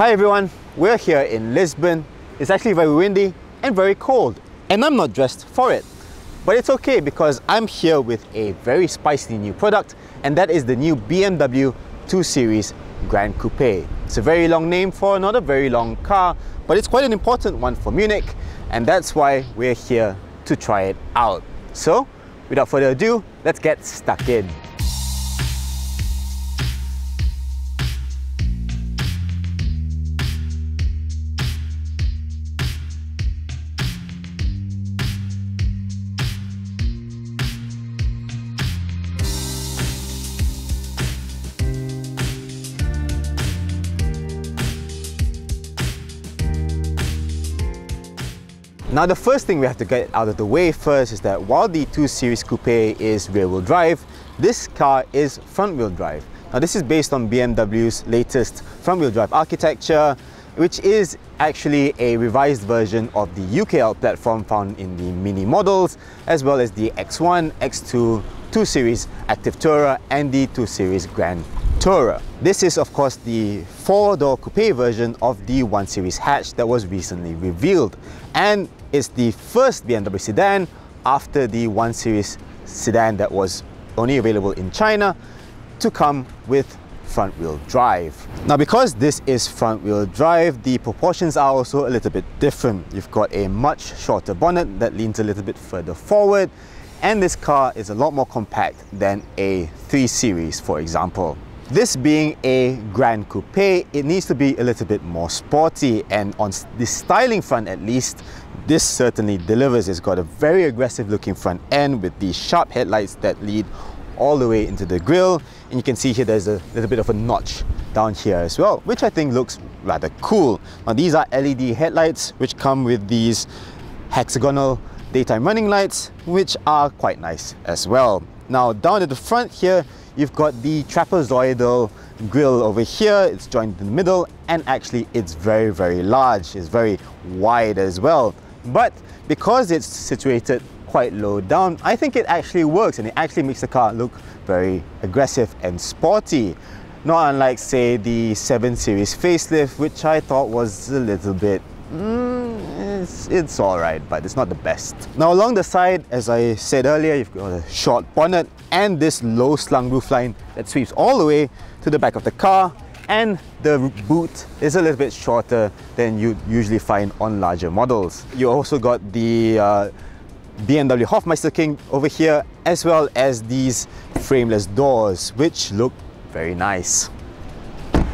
Hi everyone, we're here in Lisbon. It's actually very windy and very cold, and I'm not dressed for it. But it's okay because I'm here with a very spicy new product, and that is the new BMW 2 Series Gran Coupé. It's a very long name for not a very long car, but it's quite an important one for Munich, and that's why we're here to try it out. So, without further ado, let's get stuck in. Now the first thing we have to get out of the way first is that while the 2 Series Coupe is rear-wheel drive, this car is front-wheel drive. Now this is based on BMW's latest front-wheel drive architecture, which is actually a revised version of the UKL platform found in the Mini models, as well as the X1, X2, 2 Series Active Tourer and the 2 Series Gran Tourer. This is of course the four-door coupe version of the 1 Series hatch that was recently revealed, and it's the first BMW sedan after the 1 Series sedan that was only available in China to come with front-wheel drive. Now because this is front-wheel drive, the proportions are also a little bit different. You've got a much shorter bonnet that leans a little bit further forward, and this car is a lot more compact than a 3 Series, for example. This being a Gran Coupe, it needs to be a little bit more sporty, and on the styling front at least, this certainly delivers. It's got a very aggressive looking front end with the sharp headlights that lead all the way into the grille, and you can see here there's a little bit of a notch down here as well, which I think looks rather cool. Now these are LED headlights which come with these hexagonal daytime running lights, which are quite nice as well. Now down at the front here, you've got the trapezoidal grille over here. It's joined in the middle, and actually it's very, very large. It's very wide as well. But because it's situated quite low down, I think it actually works, and it actually makes the car look very aggressive and sporty. Not unlike, say, the 7 Series facelift, which I thought was a little bit... It's alright, but it's not the best. Now along the side, as I said earlier, you've got a short bonnet and this low slung roofline that sweeps all the way to the back of the car, and the boot is a little bit shorter than you'd usually find on larger models. You also got the BMW Hofmeister kink over here, as well as these frameless doors, which look very nice.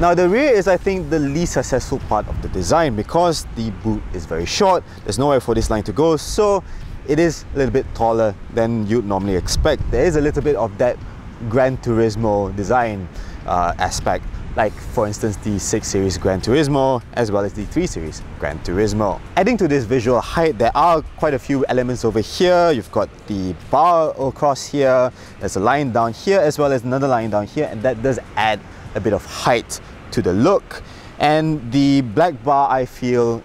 Now the rear is, I think, the least successful part of the design because the boot is very short. There's nowhere for this line to go, so it is a little bit taller than you'd normally expect. There is a little bit of that Gran Turismo design aspect, like for instance the 6 Series Gran Turismo as well as the 3 Series Gran Turismo. Adding to this visual height, there are quite a few elements over here. You've got the bar across here, there's a line down here as well as another line down here, and that does add a bit of height to the look. And the black bar, I feel,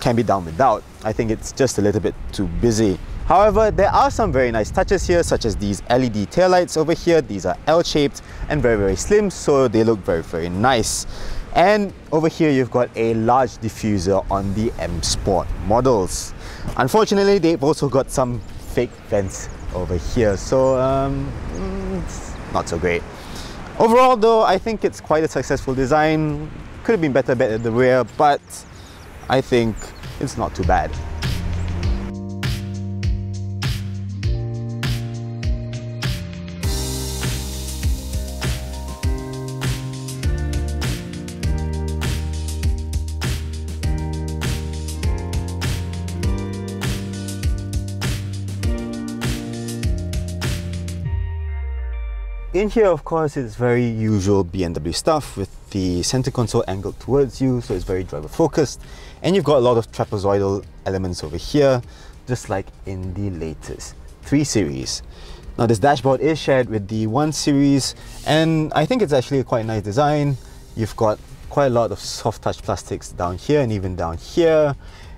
can be done without. I think it's just a little bit too busy. However, there are some very nice touches here, such as these LED taillights over here. These are L-shaped and very, very slim, so they look very, very nice. And over here, you've got a large diffuser on the M Sport models. Unfortunately, they've also got some fake vents over here, so it's not so great. Overall though, I think it's quite a successful design. Could have been better at the rear, but I think it's not too bad. In here, of course, it's very usual BMW stuff with the center console angled towards you, so it's very driver focused. And you've got a lot of trapezoidal elements over here, just like in the latest 3 Series. Now this dashboard is shared with the 1 Series, and I think it's actually a quite nice design. You've got quite a lot of soft touch plastics down here and even down here.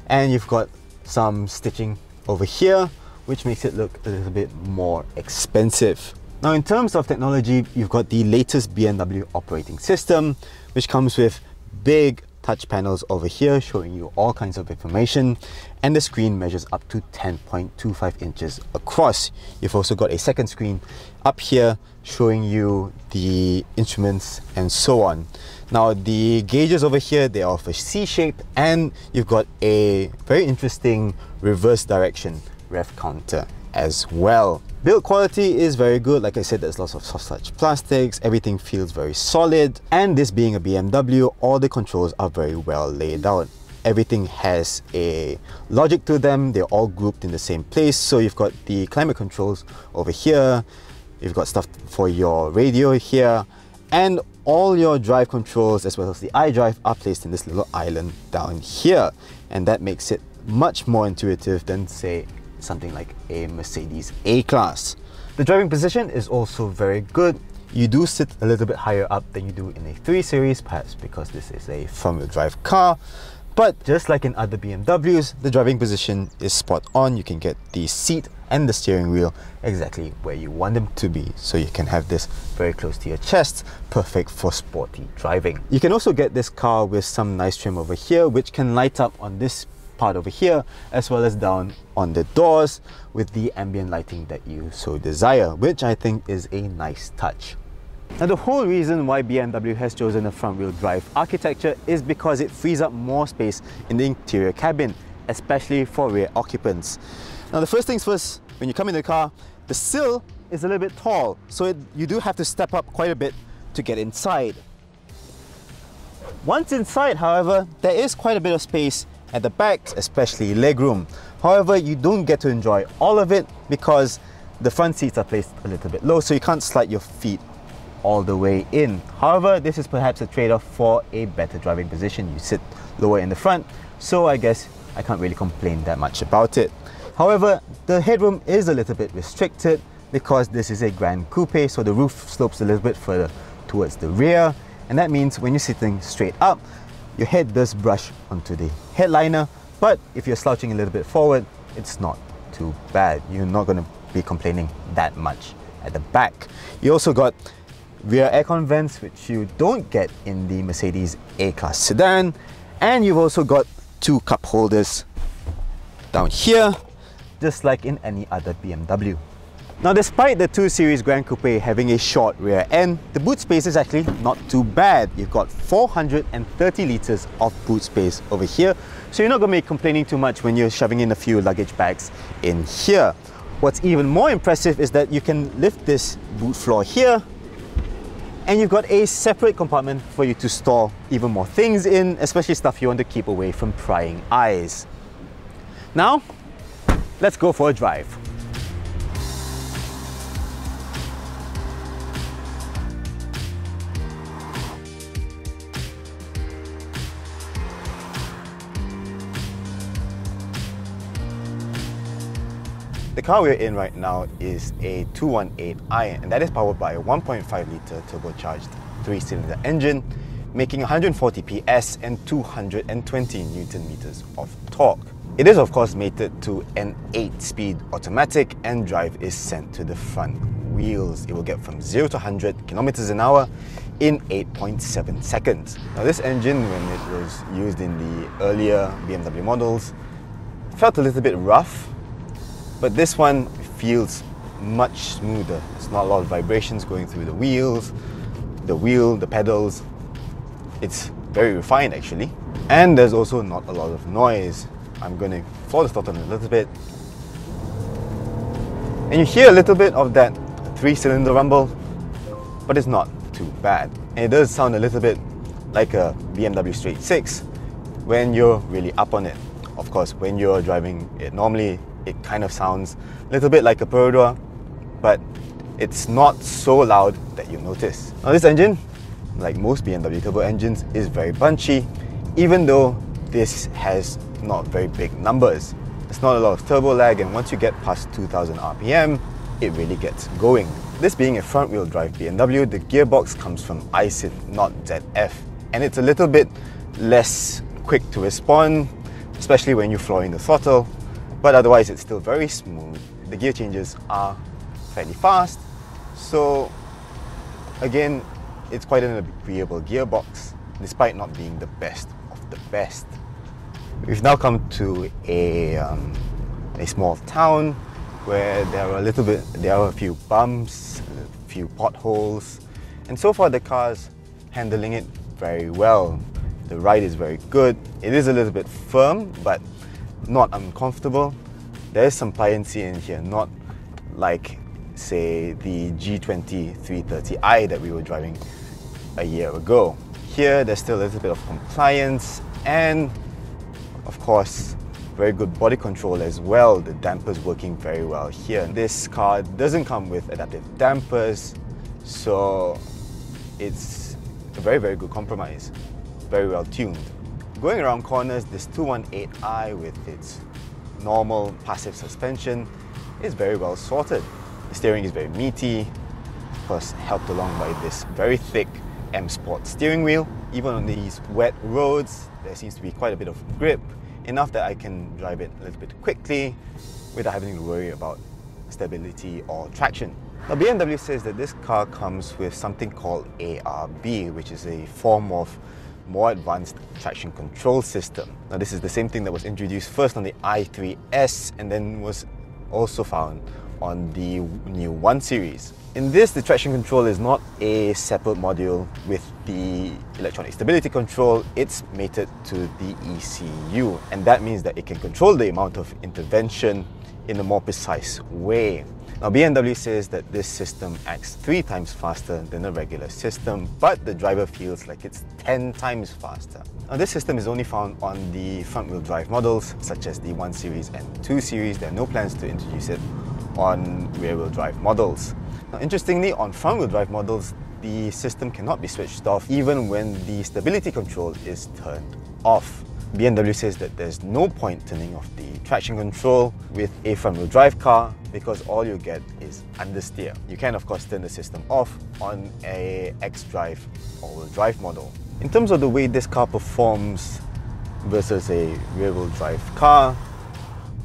And you've got some stitching over here, which makes it look a little bit more expensive. Now in terms of technology, you've got the latest BMW operating system, which comes with big touch panels over here showing you all kinds of information, and the screen measures up to 10.25 inches across. You've also got a second screen up here showing you the instruments and so on. Now the gauges over here, they are of a C shape, and you've got a very interesting reverse direction rev counter as well. Build quality is very good. Like I said, there's lots of soft touch plastics, everything feels very solid, and this being a BMW, all the controls are very well laid out. Everything has a logic to them, they're all grouped in the same place. So you've got the climate controls over here, you've got stuff for your radio here, and all your drive controls as well as the iDrive are placed in this little island down here, and that makes it much more intuitive than, say, something like a Mercedes A-Class. The driving position is also very good. You do sit a little bit higher up than you do in a 3 Series, perhaps because this is a front-wheel drive car, but just like in other BMWs, the driving position is spot on. You can get the seat and the steering wheel exactly where you want them to be, so you can have this very close to your chest, perfect for sporty driving. You can also get this car with some nice trim over here, which can light up on this part over here as well as down on the doors with the ambient lighting that you so desire, which I think is a nice touch. Now the whole reason why BMW has chosen a front-wheel drive architecture is because it frees up more space in the interior cabin, especially for rear occupants. Now the first things first, when you come in the car, the sill is a little bit tall, so you do have to step up quite a bit to get inside. Once inside, however, there is quite a bit of space at the back, especially legroom. However, you don't get to enjoy all of it because the front seats are placed a little bit low, so you can't slide your feet all the way in. However, this is perhaps a trade-off for a better driving position. You sit lower in the front, so I guess I can't really complain that much about it. However, the headroom is a little bit restricted because this is a Gran Coupe, so the roof slopes a little bit further towards the rear, and that means when you're sitting straight up, your head does brush onto the headliner, but if you're slouching a little bit forward, it's not too bad. You're not going to be complaining that much at the back. You also got rear aircon vents, which you don't get in the Mercedes A-Class sedan, and you've also got two cup holders down here, just like in any other BMW. Now, despite the 2 Series Gran Coupé having a short rear end, the boot space is actually not too bad. You've got 430 litres of boot space over here, so you're not going to be complaining too much when you're shoving in a few luggage bags in here. What's even more impressive is that you can lift this boot floor here, and you've got a separate compartment for you to store even more things in, especially stuff you want to keep away from prying eyes. Now, let's go for a drive. The car we're in right now is a 218i, and that is powered by a 1.5-litre turbocharged 3-cylinder engine, making 140 PS and 220 Newton-meters of torque. It is of course mated to an 8-speed automatic, and drive is sent to the front wheels. It will get from 0 to 100 kilometers an hour in 8.7 seconds. Now this engine, when it was used in the earlier BMW models, felt a little bit rough, but this one feels much smoother. It's not a lot of vibrations going through the wheels, the pedals. It's very refined actually. And there's also not a lot of noise. I'm going to floor the throttle on a little bit. And you hear a little bit of that 3-cylinder rumble, but it's not too bad. And it does sound a little bit like a BMW straight 6 when you're really up on it. Of course, when you're driving it normally, it kind of sounds a little bit like a Perodua, but it's not so loud that you'll notice. Now this engine, like most BMW turbo engines, is very punchy, even though this has not very big numbers. There's not a lot of turbo lag, and once you get past 2000 RPM, it really gets going. This being a front-wheel drive BMW, the gearbox comes from ISIN, not ZF, and it's a little bit less quick to respond, especially when you're flooring the throttle. But otherwise, it's still very smooth. The gear changes are fairly fast, so again, it's quite an agreeable gearbox, despite not being the best of the best. We've now come to a small town where there are a few bumps, a few potholes, and so far the car's handling it very well. The ride is very good. It is a little bit firm, but not uncomfortable. There is some pliancy in here, not like say the G20 330i that we were driving a year ago. Here there's still a little bit of compliance, and of course very good body control as well. The dampers working very well here. This car doesn't come with adaptive dampers, so it's a very good compromise. Very well tuned. Going around corners, this 218i with its normal passive suspension is very well sorted. The steering is very meaty, of course helped along by this very thick M Sport steering wheel. Even on these wet roads, there seems to be quite a bit of grip, enough that I can drive it a little bit quickly without having to worry about stability or traction. Now BMW says that this car comes with something called ARB, which is a form of more advanced traction control system. Now this is the same thing that was introduced first on the i3S and then was also found on the new 1 Series. In this, the traction control is not a separate module with the electronic stability control, it's mated to the ECU, and that means that it can control the amount of intervention in a more precise way. Now BMW says that this system acts 3 times faster than a regular system, but the driver feels like it's 10 times faster. Now this system is only found on the front wheel drive models such as the 1 Series and 2 Series. There are no plans to introduce it on rear-wheel drive models. Now, interestingly, on front-wheel drive models, the system cannot be switched off even when the stability control is turned off. BMW says that there's no point turning off the traction control with a front-wheel drive car because all you get is understeer. You can, of course, turn the system off on a X-Drive all-wheel drive model. In terms of the way this car performs versus a rear-wheel drive car,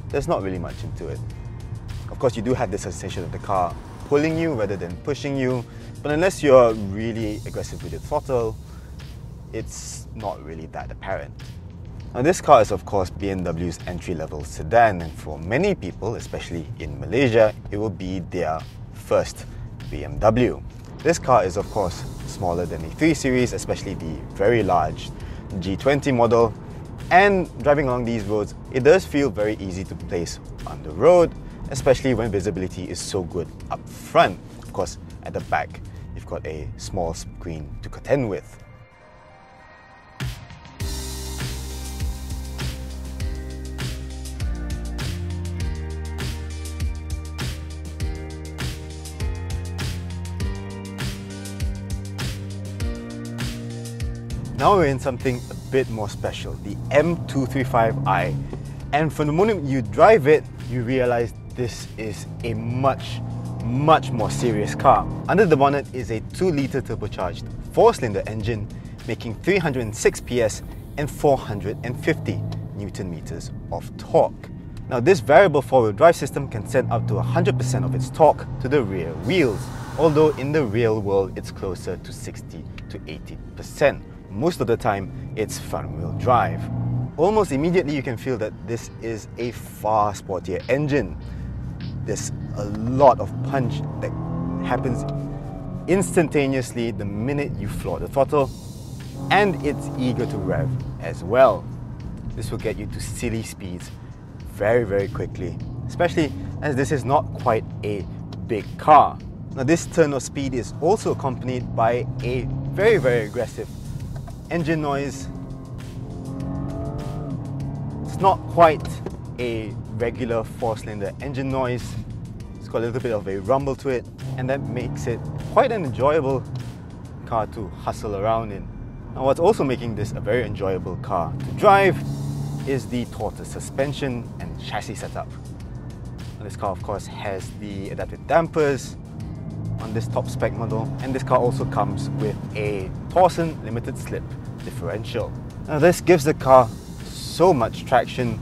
there's not really much into it. Of course, you do have the sensation of the car pulling you rather than pushing you, but unless you're really aggressive with your throttle, it's not really that apparent. Now, this car is of course BMW's entry-level sedan, and for many people, especially in Malaysia, it will be their first BMW. This car is of course smaller than the 3 Series, especially the very large G20 model, and driving along these roads, it does feel very easy to place on the road, especially when visibility is so good up front. Of course, at the back, you've got a small screen to contend with. Now we're in something a bit more special, the M235i. And from the moment you drive it, you realize this is a much more serious car. Under the bonnet is a 2-litre turbocharged 4-cylinder engine making 306 PS and 450 Nm of torque. Now this variable 4-wheel drive system can send up to 100% of its torque to the rear wheels, although in the real world it's closer to 60 to 80%. Most of the time it's front-wheel drive. Almost immediately you can feel that this is a far sportier engine. There's a lot of punch that happens instantaneously the minute you floor the throttle, and it's eager to rev as well. This will get you to silly speeds very quickly, especially as this is not quite a big car. Now this turn of speed is also accompanied by a very aggressive engine noise. It's not quite a regular 4-cylinder engine noise. It's got a little bit of a rumble to it, and that makes it quite an enjoyable car to hustle around in. Now what's also making this a very enjoyable car to drive is the Torsen suspension and chassis setup. Now this car of course has the adaptive dampers on this top spec model, and this car also comes with a Torsen Limited Slip Differential. Now this gives the car so much traction,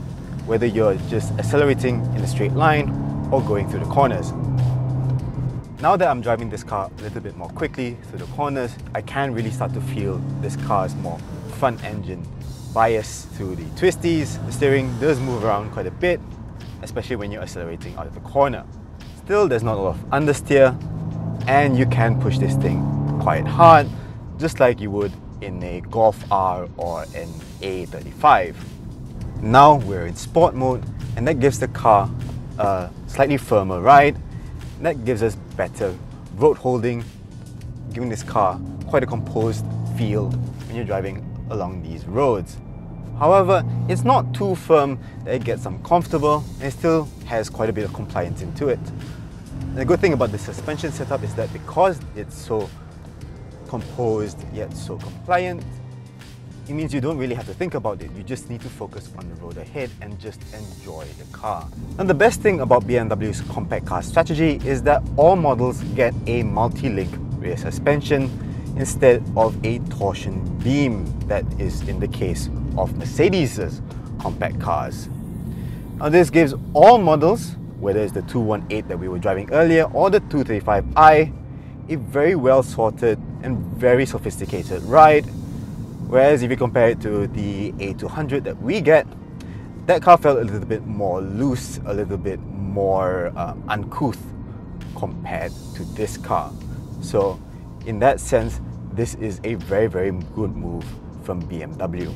whether you're just accelerating in a straight line or going through the corners. Now that I'm driving this car a little bit more quickly through the corners, I can really start to feel this car's more front engine bias to the twisties, the steering does move around quite a bit, especially when you're accelerating out of the corner. Still, there's not a lot of understeer, and you can push this thing quite hard, just like you would in a Golf R or an A35. Now we're in sport mode, and that gives the car a slightly firmer ride, and that gives us better road holding, giving this car quite a composed feel when you're driving along these roads. However, it's not too firm that it gets uncomfortable, and it still has quite a bit of compliance into it. And the good thing about the suspension setup is that because it's so composed yet so compliant, it means you don't really have to think about it. You just need to focus on the road ahead and just enjoy the car. And the best thing about BMW's compact car strategy is that all models get a multi-link rear suspension instead of a torsion beam that is in the case of Mercedes' compact cars. Now this gives all models, whether it's the 218 that we were driving earlier or the 235i, a very well sorted and very sophisticated ride. Whereas if you compare it to the A200 that we get, that car felt a little bit more loose, a little bit more uncouth compared to this car. So in that sense, this is a very, very good move from BMW.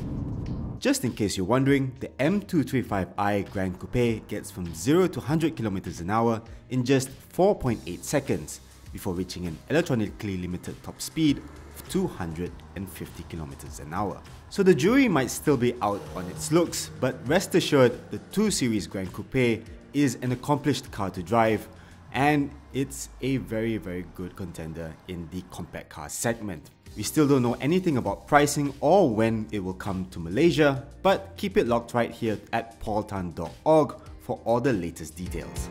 Just in case you're wondering, the M235i Gran Coupé gets from 0 to 100 km an hour in just 4.8 seconds before reaching an electronically limited top speed 250 kilometers an hour. So the jury might still be out on its looks, but rest assured, the 2 Series Gran Coupé is an accomplished car to drive, and it's a very, very good contender in the compact car segment. We still don't know anything about pricing or when it will come to Malaysia, but keep it locked right here at paultan.org for all the latest details.